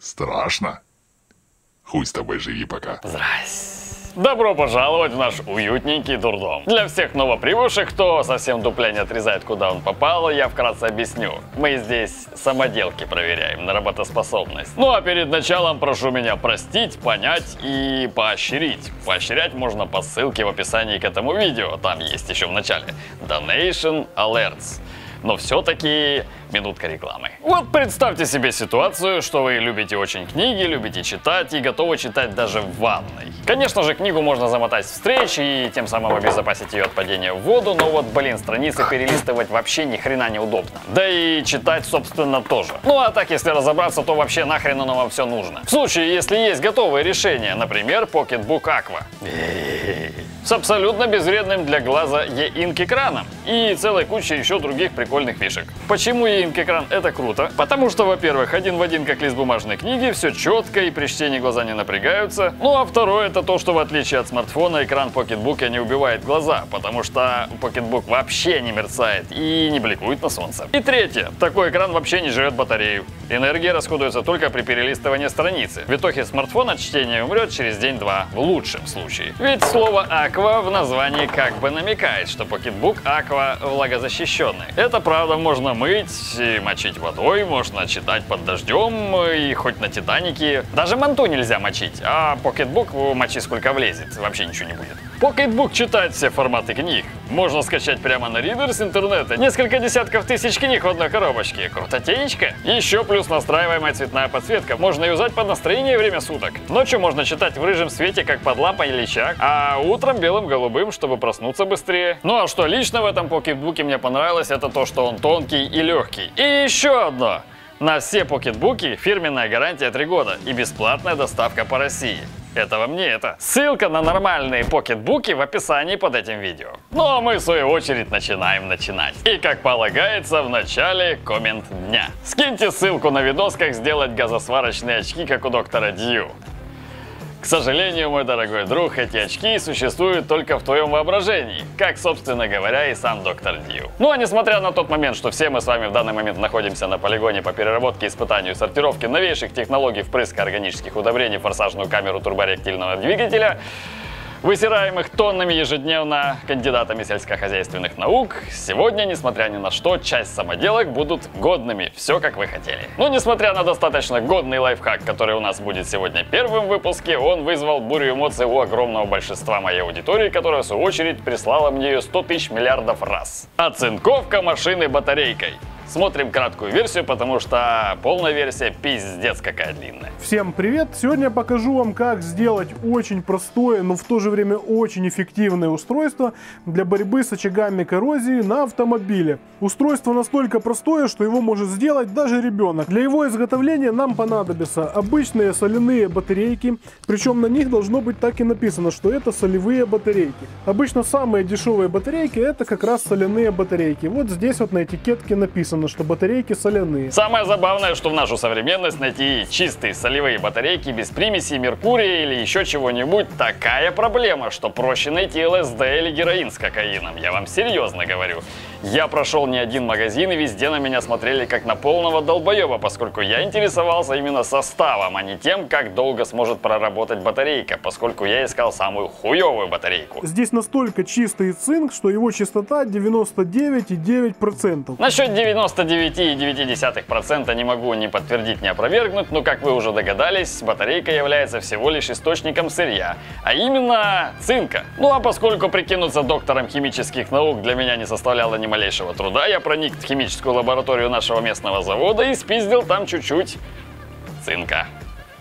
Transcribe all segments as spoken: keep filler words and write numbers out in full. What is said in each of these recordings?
Страшно? Хуй с тобой, живи пока. Здрасте. Добро пожаловать в наш уютненький дурдом. Для всех новоприбывших, кто совсем дупля не отрезает, куда он попал, я вкратце объясню. Мы здесь самоделки проверяем на работоспособность. Ну а перед началом прошу меня простить, понять и поощрить. Поощрять можно по ссылке в описании к этому видео, там есть еще в начале. Donation Alerts. Но все-таки минутка рекламы. Вот представьте себе ситуацию, что вы любите очень книги, любите читать и готовы читать даже в ванной. Конечно же, книгу можно замотать встреч и тем самым обезопасить ее от падения в воду, но вот, блин, страницы перелистывать вообще ни хрена неудобно. Да и читать, собственно, тоже. Ну а так, если разобраться, то вообще нахрен оно вам все нужно. В случае, если есть готовые решения, например, PocketBook Aqua. С абсолютно безвредным для глаза ЕИНК экраном и целой кучей еще других прикольных фишек. Почему ЕИНК экран это круто? Потому что, во-первых, один в один как лист бумажной книги, все четко и при чтении глаза не напрягаются. Ну а второе это то, что в отличие от смартфона экран покетбука не убивает глаза, потому что покетбук вообще не мерцает и не бликует на солнце. И третье, такой экран вообще не жрет батарею. Энергия расходуется только при перелистывании страницы. В итоге смартфон от чтения умрет через день-два, в лучшем случае. Ведь слово «аква» в названии как бы намекает, что PocketBook Aqua влагозащищенный. Это правда, можно мыть и мочить водой, можно читать под дождем и хоть на Титанике. Даже манту нельзя мочить, а PocketBook мочи сколько влезет, вообще ничего не будет. PocketBook читает все форматы книг. Можно скачать прямо на Reader с интернета. Несколько десятков тысяч книг в одной коробочке. Крутотенечко. Еще плюс настраиваемая цветная подсветка. Можно юзать под настроение и время суток. Ночью можно читать в рыжем свете, как под лампой или чак, а утром белым-голубым, чтобы проснуться быстрее. Ну а что лично в этом покетбуке мне понравилось, это то, что он тонкий и легкий. И еще одно. На все покетбуки фирменная гарантия три года и бесплатная доставка по России. Это во мне это. Ссылка на нормальные покетбуки в описании под этим видео. Ну а мы в свою очередь начинаем начинать. И как полагается, в начале коммент дня. Скиньте ссылку на видос, как сделать газосварочные очки, как у доктора Дью. К сожалению, мой дорогой друг, эти очки существуют только в твоем воображении, как, собственно говоря, и сам доктор Дью. Ну а несмотря на тот момент, что все мы с вами в данный момент находимся на полигоне по переработке, испытанию и сортировке новейших технологий впрыска органических удобрений в форсажную камеру турбореактивного двигателя, высираемых тоннами ежедневно кандидатами сельскохозяйственных наук, сегодня, несмотря ни на что, часть самоделок будут годными, все как вы хотели. Но несмотря на достаточно годный лайфхак, который у нас будет сегодня первым в выпуске, он вызвал бурю эмоций у огромного большинства моей аудитории, которая в свою очередь прислала мне ее сто тысяч миллиардов раз. Оцинковка машины батарейкой. Смотрим краткую версию, потому что полная версия пиздец какая длинная. Всем привет! Сегодня я покажу вам, как сделать очень простое, но в то же время очень эффективное устройство для борьбы с очагами коррозии на автомобиле. Устройство настолько простое, что его может сделать даже ребенок. Для его изготовления нам понадобятся обычные соляные батарейки, причем на них должно быть так и написано, что это солевые батарейки. Обычно самые дешевые батарейки это как раз соляные батарейки. Вот здесь вот на этикетке написано, что батарейки соляные. Самое забавное, что в нашу современность найти чистые солевые батарейки без примеси, меркурия или еще чего-нибудь такая проблема, что проще найти ЛСД или героин с кокаином. Я вам серьезно говорю. Я прошел не один магазин и везде на меня смотрели как на полного долбоеба, поскольку я интересовался именно составом, а не тем, как долго сможет проработать батарейка, поскольку я искал самую хуевую батарейку. Здесь настолько чистый цинк, что его частота девяносто девять и девять десятых процента. Насчет девяносто девять и девять десятых процента не могу ни подтвердить, ни опровергнуть, но, как вы уже догадались, батарейка является всего лишь источником сырья, а именно цинка. Ну а поскольку прикинуться доктором химических наук для меня не составляло ни малейшего труда, я проник в химическую лабораторию нашего местного завода и спиздил там чуть-чуть цинка.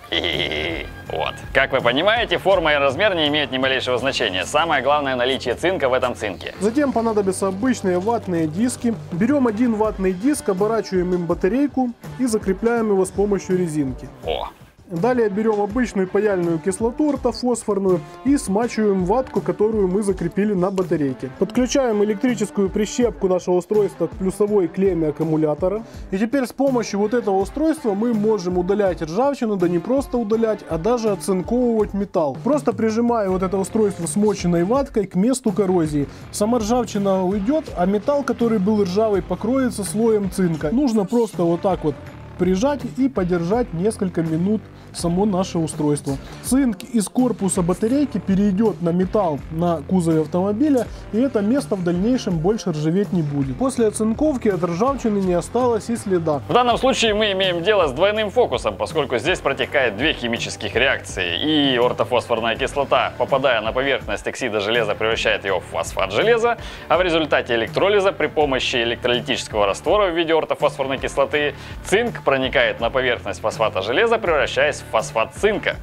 Хи-хи-хи. Вот. Как вы понимаете, форма и размер не имеют ни малейшего значения. Самое главное наличие цинка в этом цинке. Затем понадобятся обычные ватные диски. Берем один ватный диск, оборачиваем им батарейку и закрепляем его с помощью резинки. О. Далее берем обычную паяльную кислоту ортофосфорную и смачиваем ватку, которую мы закрепили на батарейке. Подключаем электрическую прищепку нашего устройства к плюсовой клемме аккумулятора. И теперь с помощью вот этого устройства мы можем удалять ржавчину, да не просто удалять, а даже оцинковывать металл. Просто прижимая вот это устройство смоченной ваткой к месту коррозии. Сама ржавчина уйдет, а металл, который был ржавый, покроется слоем цинка. Нужно просто вот так вот прижать и подержать несколько минут само наше устройство. Цинк из корпуса батарейки перейдет на металл на кузове автомобиля, и это место в дальнейшем больше ржаветь не будет. После оцинковки от ржавчины не осталось и следа. В данном случае мы имеем дело с двойным фокусом, поскольку здесь протекает две химических реакции. И ортофосфорная кислота, попадая на поверхность оксида железа, превращает его в фосфат железа, а в результате электролиза при помощи электролитического раствора в виде ортофосфорной кислоты цинк проникает на поверхность фосфата железа, превращаясь в фосфат цинка.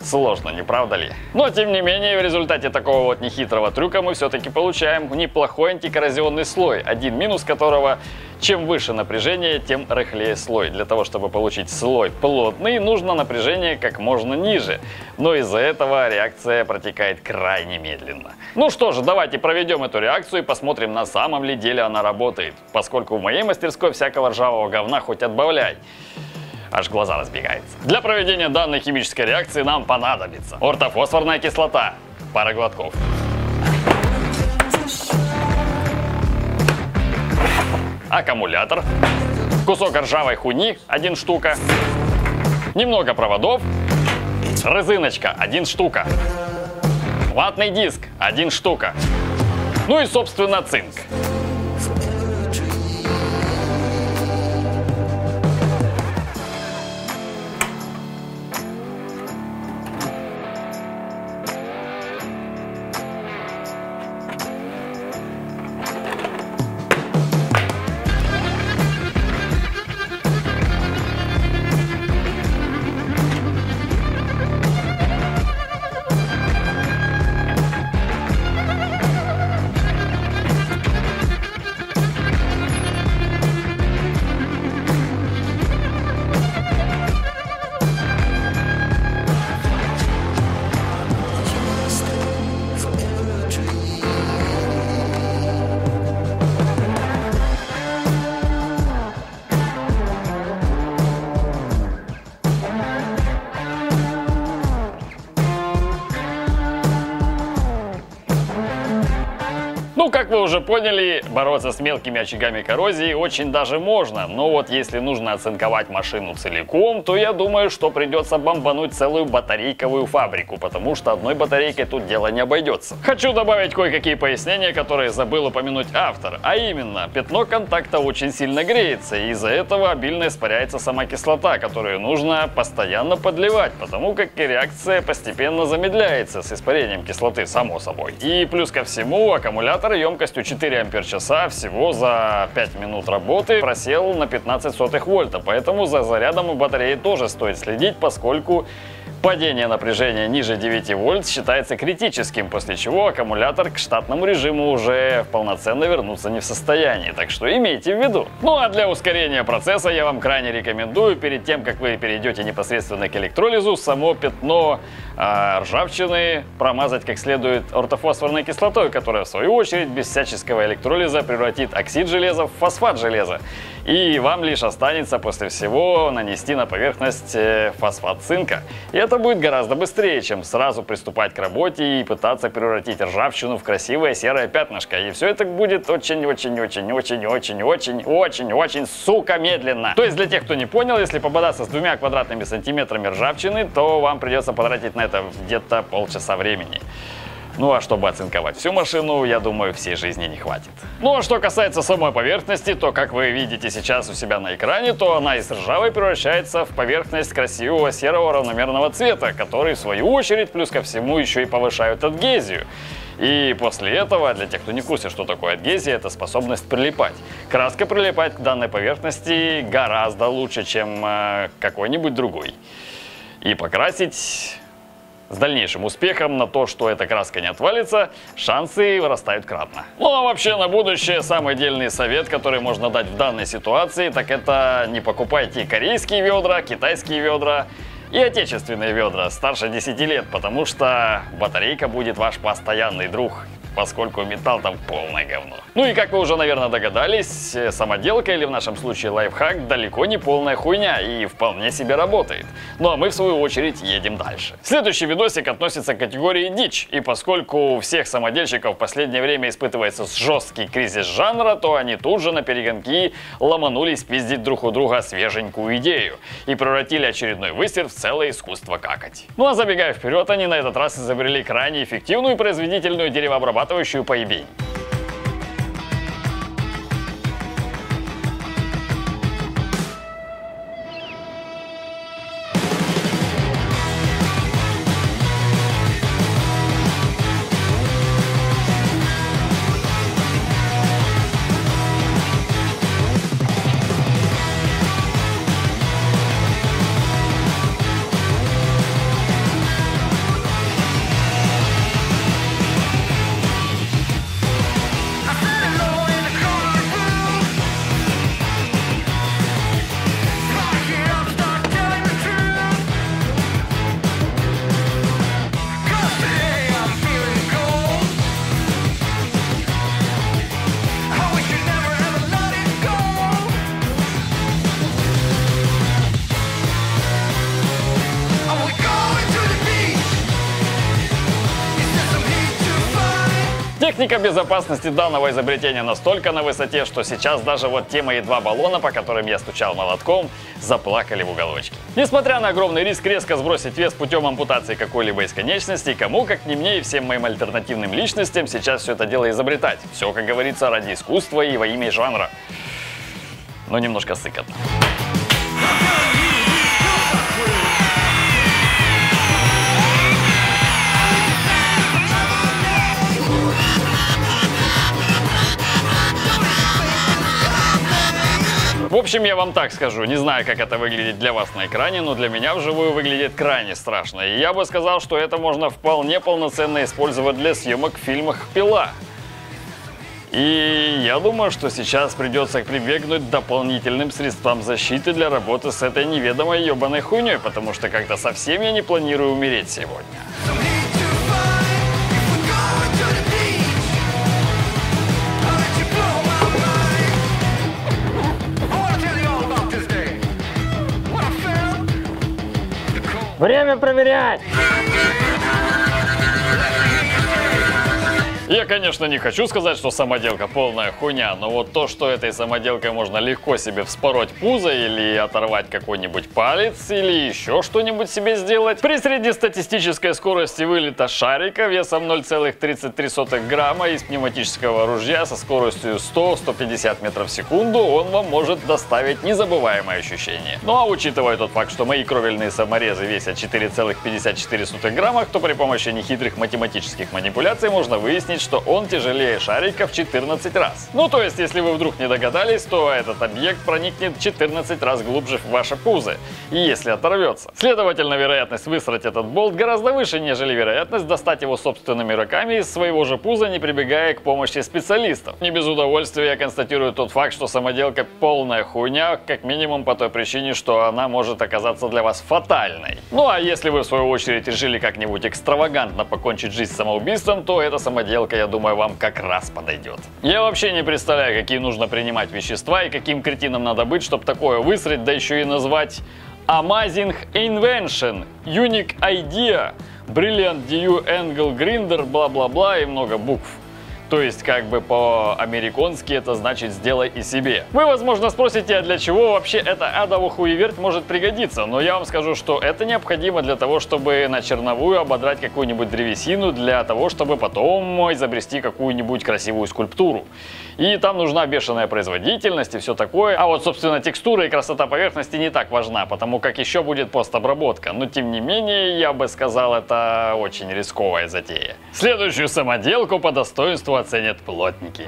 Сложно, не правда ли? Но тем не менее, в результате такого вот нехитрого трюка мы все-таки получаем неплохой антикоррозионный слой, один минус которого: чем выше напряжение, тем рыхлее слой. Для того, чтобы получить слой плотный, нужно напряжение как можно ниже. Но из-за этого реакция протекает крайне медленно. Ну что же, давайте проведем эту реакцию и посмотрим, на самом ли деле она работает. Поскольку в моей мастерской всякого ржавого говна хоть отбавляй. Аж глаза разбегаются. Для проведения данной химической реакции нам понадобится ортофосфорная кислота. Пара глотков. Аккумулятор. Кусок ржавой хуни, один штука. Немного проводов. Резиночка, один штука. Ватный диск, один штука. Ну и, собственно, цинк. Ну, как вы уже поняли, бороться с мелкими очагами коррозии очень даже можно. Но вот если нужно оцинковать машину целиком, то я думаю, что придется бомбануть целую батарейковую фабрику, потому что одной батарейкой тут дело не обойдется. Хочу добавить кое-какие пояснения, которые забыл упомянуть автор. А именно, пятно контакта очень сильно греется, и из-за этого обильно испаряется сама кислота, которую нужно постоянно подливать, потому как и реакция постепенно замедляется с испарением кислоты, само собой. И плюс ко всему, аккумулятор емкостью четыре ампер-часа всего за пять минут работы просел на пятнадцать сотых вольта, поэтому за зарядом у батареи тоже стоит следить, поскольку падение напряжения ниже девяти вольт считается критическим, после чего аккумулятор к штатному режиму уже полноценно вернуться не в состоянии, так что имейте в виду. Ну а для ускорения процесса я вам крайне рекомендую, перед тем как вы перейдете непосредственно к электролизу, само пятно э, ржавчины промазать как следует ортофосфорной кислотой, которая в свою очередь без всяческого электролиза превратит оксид железа в фосфат железа. И вам лишь останется после всего нанести на поверхность фосфат цинка. И это будет гораздо быстрее, чем сразу приступать к работе и пытаться превратить ржавчину в красивое серое пятнышко. И все это будет очень-очень-очень-очень-очень-очень-очень-очень, сука, медленно. То есть для тех, кто не понял, если пободаться с двумя квадратными сантиметрами ржавчины, то вам придется потратить на это где-то полчаса времени. Ну а чтобы оцинковать всю машину, я думаю, всей жизни не хватит. Ну а что касается самой поверхности, то, как вы видите сейчас у себя на экране, то она из ржавой превращается в поверхность красивого серого равномерного цвета, который в свою очередь плюс ко всему еще и повышает адгезию. И после этого, для тех, кто не в курсе, что такое адгезия, это способность прилипать. Краска прилипает к данной поверхности гораздо лучше, чем э, какой-нибудь другой. И покрасить с дальнейшим успехом на то, что эта краска не отвалится, шансы вырастают кратно. Ну а вообще на будущее самый дельный совет, который можно дать в данной ситуации, так это не покупайте корейские ведра, китайские ведра и отечественные ведра старше десяти лет, потому что батарейка будет ваш постоянный друг. поскольку металл там полное говно. Ну и как вы уже, наверное, догадались, самоделка, или в нашем случае лайфхак, далеко не полная хуйня и вполне себе работает. Ну а мы, в свою очередь, едем дальше. Следующий видосик относится к категории дичь, и поскольку у всех самодельщиков в последнее время испытывается жесткий кризис жанра, то они тут же на перегонки ломанулись пиздить друг у друга свеженькую идею и превратили очередной высер в целое искусство какать. Ну а забегая вперед, они на этот раз изобрели крайне эффективную и производительную деревообрабатывающую поебень. Техника безопасности данного изобретения настолько на высоте, что сейчас даже вот те мои два баллона, по которым я стучал молотком, заплакали в уголочке. Несмотря на огромный риск резко сбросить вес путем ампутации какой-либо из конечностей, кому, как не мне и всем моим альтернативным личностям, сейчас все это дело изобретать. Все, как говорится, ради искусства и во имя жанра. Но немножко сыкотно. В общем, я вам так скажу, не знаю, как это выглядит для вас на экране, но для меня вживую выглядит крайне страшно. И я бы сказал, что это можно вполне полноценно использовать для съемок в фильмах «Пила». И я думаю, что сейчас придется прибегнуть к дополнительным средствам защиты для работы с этой неведомой ебаной хуйней, потому что как-то совсем я не планирую умереть сегодня. Время проверять! Я, конечно, не хочу сказать, что самоделка полная хуйня, но вот то, что этой самоделкой можно легко себе вспороть пузо или оторвать какой-нибудь палец, или еще что-нибудь себе сделать, при среднестатистической скорости вылета шарика весом ноль целых тридцать три сотых грамма из пневматического ружья со скоростью сто — сто пятьдесят метров в секунду, он вам может доставить незабываемое ощущение. Ну а учитывая тот факт, что мои кровельные саморезы весят четыре целых пятьдесят четыре сотых грамма, то при помощи нехитрых математических манипуляций можно выяснить, что он тяжелее шарика в четырнадцать раз. Ну то есть, если вы вдруг не догадались, то этот объект проникнет четырнадцать раз глубже в ваше пузо, если оторвется. Следовательно, вероятность высрать этот болт гораздо выше, нежели вероятность достать его собственными руками из своего же пуза, не прибегая к помощи специалистов. Не без удовольствия я констатирую тот факт, что самоделка полная хуйня, как минимум по той причине, что она может оказаться для вас фатальной. Ну а если вы в свою очередь решили как-нибудь экстравагантно покончить жизнь самоубийством, то эта самоделка, я думаю, вам как раз подойдет. Я вообще не представляю, какие нужно принимать вещества и каким кретином надо быть, чтобы такое высрать, да еще и назвать Amazing Invention, Unique Idea, Brilliant New Angle Grinder, бла-бла-бла и много букв. То есть, как бы по-американски это значит «сделай и себе». Вы, возможно, спросите, а для чего вообще эта адова хуеверть может пригодиться? Но я вам скажу, что это необходимо для того, чтобы на черновую ободрать какую-нибудь древесину, для того, чтобы потом изобрести какую-нибудь красивую скульптуру. И там нужна бешеная производительность и все такое. А вот, собственно, текстура и красота поверхности не так важна, потому как еще будет постобработка. Но, тем не менее, я бы сказал, это очень рисковая затея. Следующую самоделку по достоинству оценят плотники.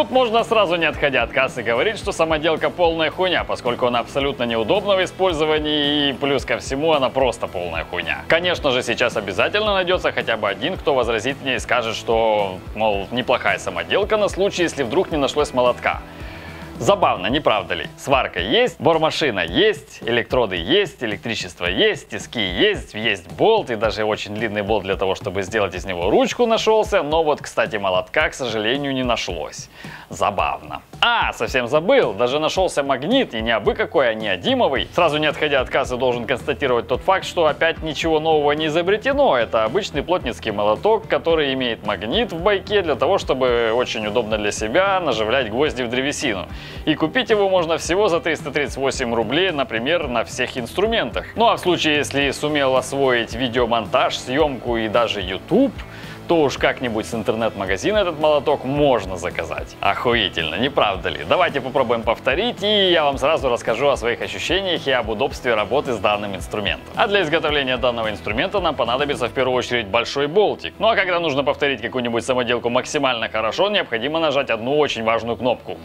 тут можно сразу, не отходя от кассы, говорить, что самоделка полная хуйня, поскольку она абсолютно неудобна в использовании и плюс ко всему она просто полная хуйня. Конечно же, сейчас обязательно найдется хотя бы один, кто возразит мне и скажет, что, мол, неплохая самоделка на случай, если вдруг не нашлось молотка. Забавно, не правда ли? Сварка есть, бормашина есть, электроды есть, электричество есть, тиски есть, есть болт и даже очень длинный болт для того, чтобы сделать из него ручку нашелся, но вот, кстати, молотка, к сожалению, не нашлось. Забавно. А, совсем забыл, даже нашелся магнит, и не абы какой, а не адимовый. Сразу не отходя от кассы должен констатировать тот факт, что опять ничего нового не изобретено. Это обычный плотницкий молоток, который имеет магнит в байке для того, чтобы очень удобно для себя наживлять гвозди в древесину. И купить его можно всего за триста тридцать восемь рублей, например, на всех инструментах. Ну а в случае, если сумел освоить видеомонтаж, съемку и даже YouTube, то уж как-нибудь с интернет-магазина этот молоток можно заказать. Охуительно, не правда ли? Давайте попробуем повторить, и я вам сразу расскажу о своих ощущениях и об удобстве работы с данным инструментом. А для изготовления данного инструмента нам понадобится в первую очередь большой болтик. Ну а когда нужно повторить какую-нибудь самоделку максимально хорошо, необходимо нажать одну очень важную кнопку.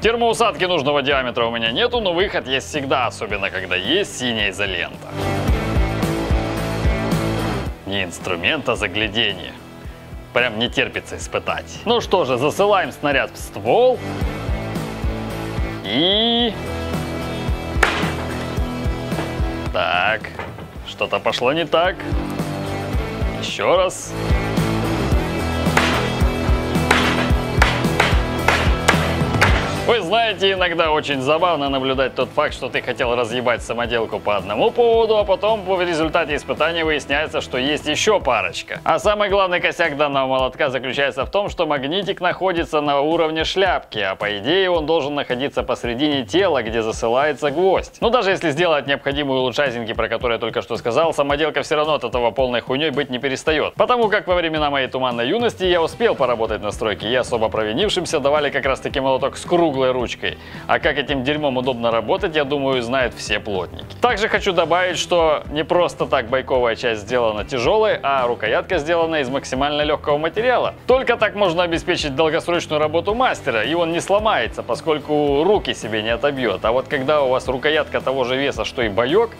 Термоусадки нужного диаметра у меня нету, но выход есть всегда, особенно когда есть синяя изолента. Не инструмент, а загляденье. Прям не терпится испытать. Ну что же, засылаем снаряд в ствол. И... Так, что-то пошло не так. Еще раз. Вы знаете, иногда очень забавно наблюдать тот факт, что ты хотел разъебать самоделку по одному поводу, а потом в результате испытания выясняется, что есть еще парочка. А самый главный косяк данного молотка заключается в том, что магнитик находится на уровне шляпки, а по идее он должен находиться посредине тела, где засылается гвоздь. Но даже если сделать необходимые улучшайзинги, про которые я только что сказал, самоделка все равно от этого полной хуйней быть не перестает. Потому как во времена моей туманной юности я успел поработать на стройке, и особо провинившимся давали как раз таки молоток с круглым ручкой. А как этим дерьмом удобно работать, я думаю, знают все плотники. Также хочу добавить, что не просто так байковая часть сделана тяжелой, а рукоятка сделана из максимально легкого материала. Только так можно обеспечить долгосрочную работу мастера, и он не сломается, поскольку руки себе не отобьет. А вот когда у вас рукоятка того же веса, что и боек,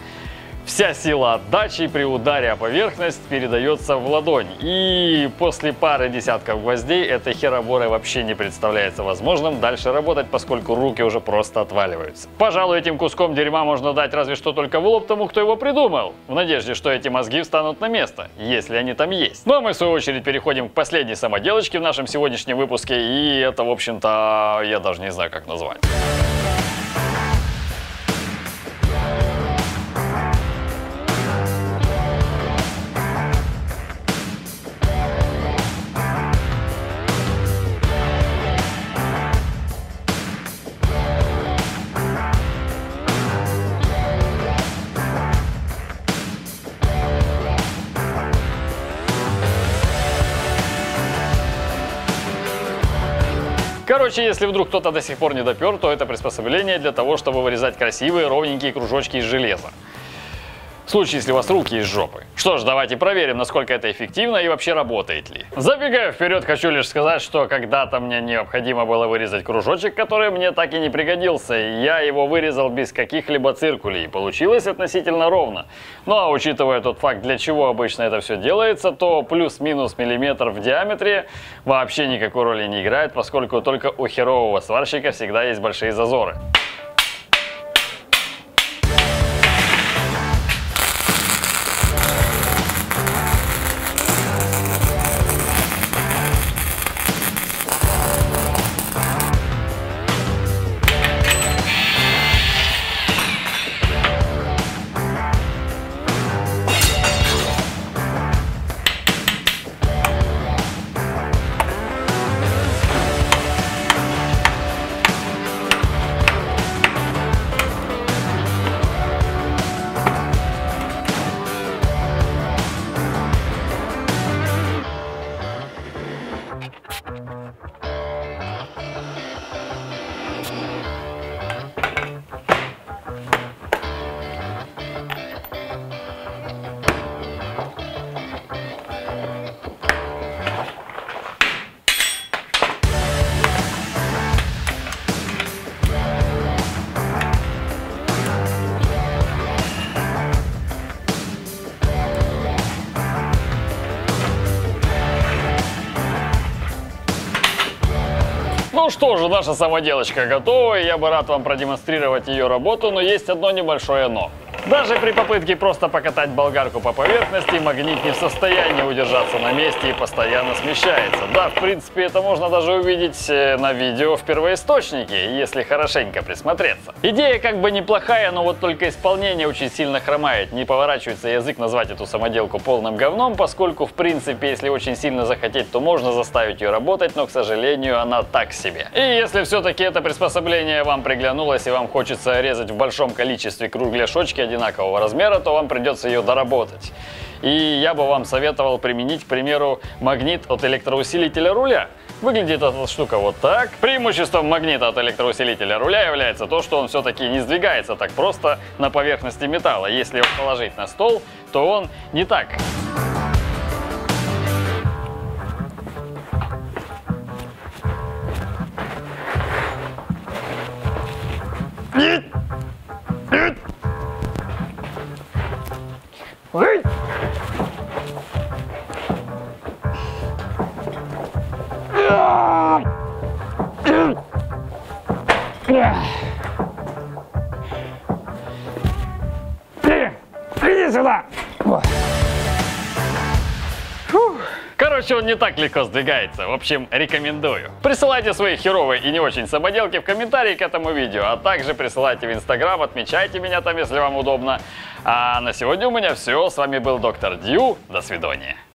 вся сила отдачи при ударе о поверхность передается в ладонь. И после пары десятков гвоздей этой хероборой вообще не представляется возможным дальше работать, поскольку руки уже просто отваливаются. Пожалуй, этим куском дерьма можно дать разве что только в лоб тому, кто его придумал, в надежде, что эти мозги встанут на место, если они там есть. Ну а мы в свою очередь переходим к последней самоделочке в нашем сегодняшнем выпуске, и это, в общем-то, я даже не знаю, как назвать. Короче, если вдруг кто-то до сих пор не допер, то это приспособление для того, чтобы вырезать красивые ровненькие кружочки из железа. В случае, если у вас руки из жопы. Что ж, давайте проверим, насколько это эффективно и вообще работает ли. Забегая вперед, хочу лишь сказать, что когда-то мне необходимо было вырезать кружочек, который мне так и не пригодился. И я его вырезал без каких-либо циркулей. Получилось относительно ровно. Ну а учитывая тот факт, для чего обычно это все делается, то плюс-минус миллиметр в диаметре вообще никакой роли не играет, поскольку только у херового сварщика всегда есть большие зазоры. Ну что же, наша самоделочка готова, и я бы рад вам продемонстрировать ее работу, но есть одно небольшое но. Даже при попытке просто покатать болгарку по поверхности, магнит не в состоянии удержаться на месте и постоянно смещается. Да, в принципе, это можно даже увидеть на видео в первоисточнике, если хорошенько присмотреться. Идея как бы неплохая, но вот только исполнение очень сильно хромает. Не поворачивается язык назвать эту самоделку полным говном, поскольку, в принципе, если очень сильно захотеть, то можно заставить ее работать, но, к сожалению, она так себе. И если все-таки это приспособление вам приглянулось и вам хочется резать в большом количестве кругляшочки одинакового размера, то вам придется ее доработать. И я бы вам советовал применить, к примеру, магнит от электроусилителя руля. Выглядит эта штука вот так. Преимуществом магнита от электроусилителя руля является то, что он все-таки не сдвигается так просто на поверхности металла. Если его положить на стол, то он не так. Нет! Нет! Ой! Иди сюда! Короче, он не так легко сдвигается. В общем, рекомендую. Присылайте свои херовые и не очень самоделки в комментарии к этому видео, а также присылайте в Инстаграм, отмечайте меня там, если вам удобно. А на сегодня у меня все. С вами был Доктор Дью. До свидания.